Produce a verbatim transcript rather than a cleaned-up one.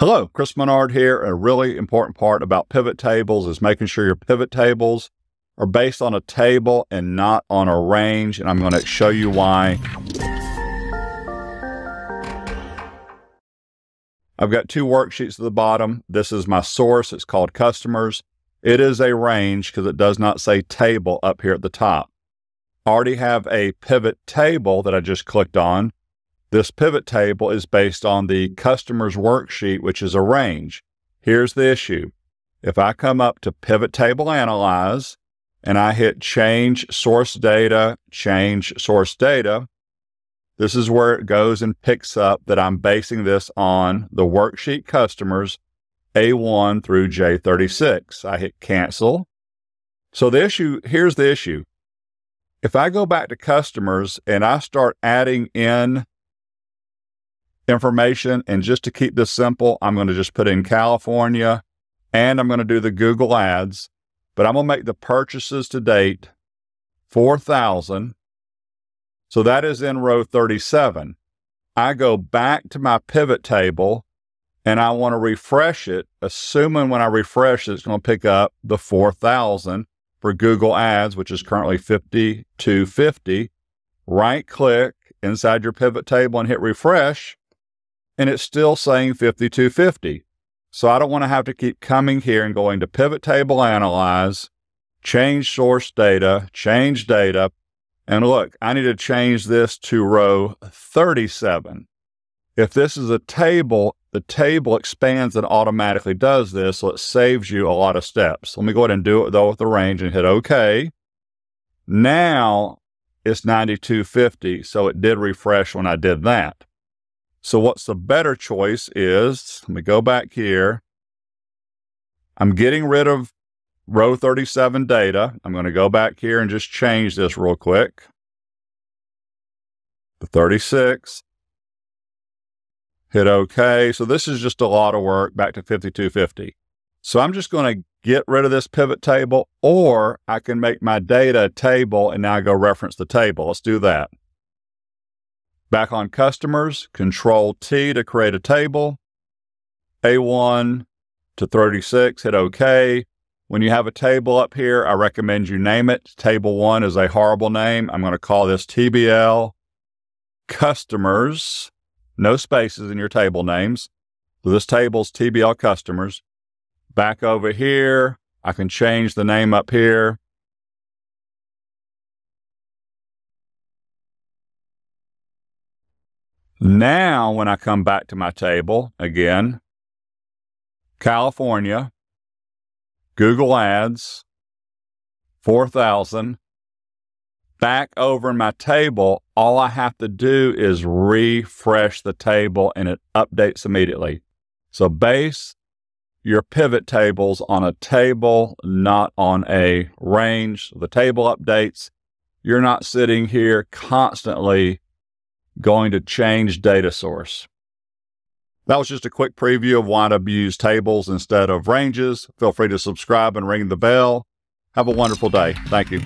Hello, Chris Menard here. A really important part about pivot tables is making sure your pivot tables are based on a table and not on a range, and I'm going to show you why. I've got two worksheets at the bottom. This is my source. It's called Customers. It is a range because it does not say table up here at the top. I already have a pivot table that I just clicked on. This pivot table is based on the customer's worksheet, which is a range. Here's the issue. If I come up to Pivot Table Analyze and I hit Change Source Data, Change Source Data, this is where it goes and picks up that I'm basing this on the worksheet customers A one through J thirty-six. I hit Cancel. So the issue, here's the issue. If I go back to customers and I start adding in information, and just to keep this simple, I'm going to just put in California, and I'm going to do the Google Ads, but I'm going to make the purchases to date four thousand. So that is in row thirty-seven. I go back to my pivot table and I want to refresh it, assuming when I refresh it, it's going to pick up the four thousand for Google Ads, which is currently fifty-two fifty. Right click inside your pivot table and hit refresh, and it's still saying fifty-two fifty. So I don't want to have to keep coming here and going to Pivot Table Analyze, Change Source Data, Change Data, and look, I need to change this to row thirty-seven. If this is a table, the table expands and automatically does this, so it saves you a lot of steps. Let me go ahead and do it though with the range and hit OK. Now it's ninety-two fifty, so it did refresh when I did that. So what's the better choice is, let me go back here. I'm getting rid of row thirty-seven data. I'm going to go back here and just change this real quick. The thirty-six. Hit OK. So this is just a lot of work, back to fifty-two fifty. So I'm just going to get rid of this pivot table, or I can make my data a table and now go reference the table. Let's do that. Back on customers, Control T to create a table, A one to thirty-six, hit OK. When you have a table up here, I recommend you name it. Table one is a horrible name. I'm going to call this T B L Customers. No spaces in your table names. So this table's T B L Customers. Back over here, I can change the name up here. Now, when I come back to my table, again, California, Google Ads, four thousand, back over in my table, all I have to do is refresh the table and it updates immediately. So base your pivot tables on a table, not on a range. The table updates. You're not sitting here constantly going to change data source. That was just a quick preview of why to use tables instead of ranges. Feel free to subscribe and ring the bell. Have a wonderful day. Thank you.